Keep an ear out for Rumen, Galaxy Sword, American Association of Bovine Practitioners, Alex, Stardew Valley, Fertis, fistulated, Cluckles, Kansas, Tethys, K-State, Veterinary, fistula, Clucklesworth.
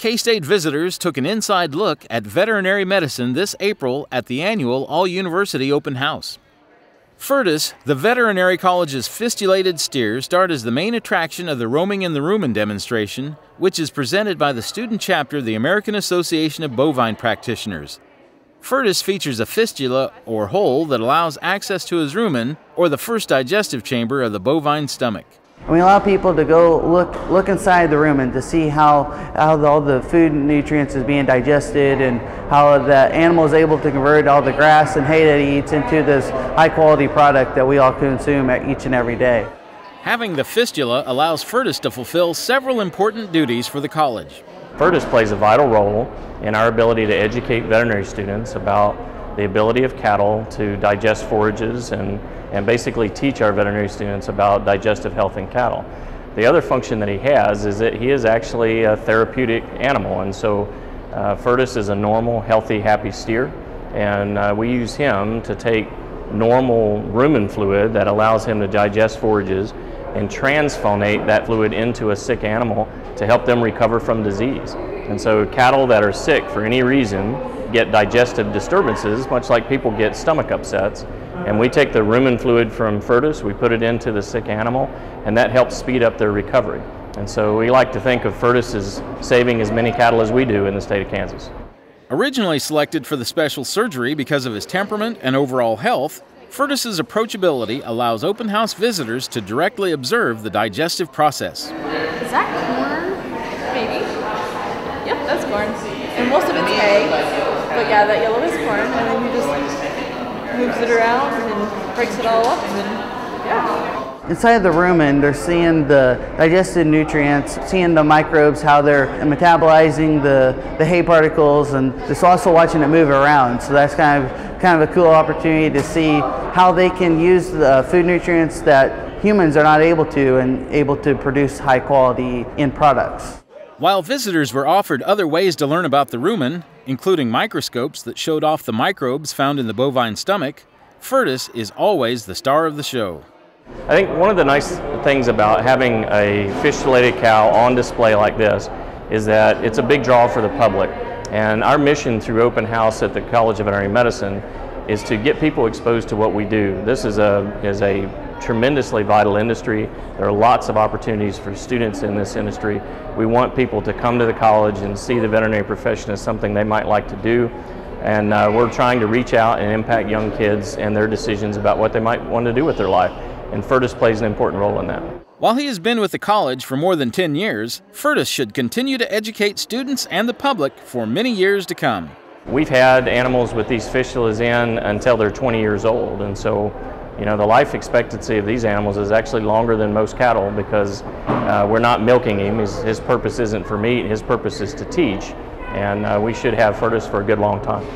K-State visitors took an inside look at veterinary medicine this April at the annual All-University Open House. Fertis, the veterinary college's fistulated steer, start as the main attraction of the Roaming in the Rumen demonstration, which is presented by the student chapter of the American Association of Bovine Practitioners. Fertis features a fistula or hole that allows access to his rumen, or the first digestive chamber of the bovine stomach. We allow people to go look inside the rumen to see how all the food and nutrients is being digested and how the animal is able to convert all the grass and hay that he eats into this high-quality product that we all consume each and every day. Having the fistula allows Fertis to fulfill several important duties for the college. Fertis plays a vital role in our ability to educate veterinary students about the ability of cattle to digest forages and basically teach our veterinary students about digestive health in cattle. The other function that he has is that he is actually a therapeutic animal, and so Fertis is a normal, healthy, happy steer, and we use him to take normal rumen fluid that allows him to digest forages and transphonate that fluid into a sick animal to help them recover from disease. And so cattle that are sick for any reason get digestive disturbances, much like people get stomach upsets. And we take the rumen fluid from Fertis, we put it into the sick animal, and that helps speed up their recovery. And so we like to think of Fertis as saving as many cattle as we do in the state of Kansas. Originally selected for the special surgery because of his temperament and overall health, Fertis's approachability allows open house visitors to directly observe the digestive process. Is that corn? Maybe. Yep, that's corn. And most of it's hay. But yeah, that yellow is corn, and then he just moves it around and breaks it all up, and then, yeah. Inside the rumen, they're seeing the digested nutrients, seeing the microbes, how they're metabolizing the hay particles, and just also watching it move around. So that's kind of a cool opportunity to see how they can use the food nutrients that humans are not able to and able to produce high quality end products. While visitors were offered other ways to learn about the rumen, including microscopes that showed off the microbes found in the bovine stomach, Fertis is always the star of the show. I think one of the nice things about having a fistulated cow on display like this is that it's a big draw for the public. And our mission through Open House at the College of Veterinary Medicine is to get people exposed to what we do. This is a tremendously vital industry. There are lots of opportunities for students in this industry. We want people to come to the college and see the veterinary profession as something they might like to do. And we're trying to reach out and impact young kids and their decisions about what they might want to do with their life. And Fertis plays an important role in that. While he has been with the college for more than 10 years, Fertis should continue to educate students and the public for many years to come. We've had animals with these fistulas in until they're 20 years old, and so you know the life expectancy of these animals is actually longer than most cattle because we're not milking him. His purpose isn't for meat, his purpose is to teach, and we should have Fertis for a good long time.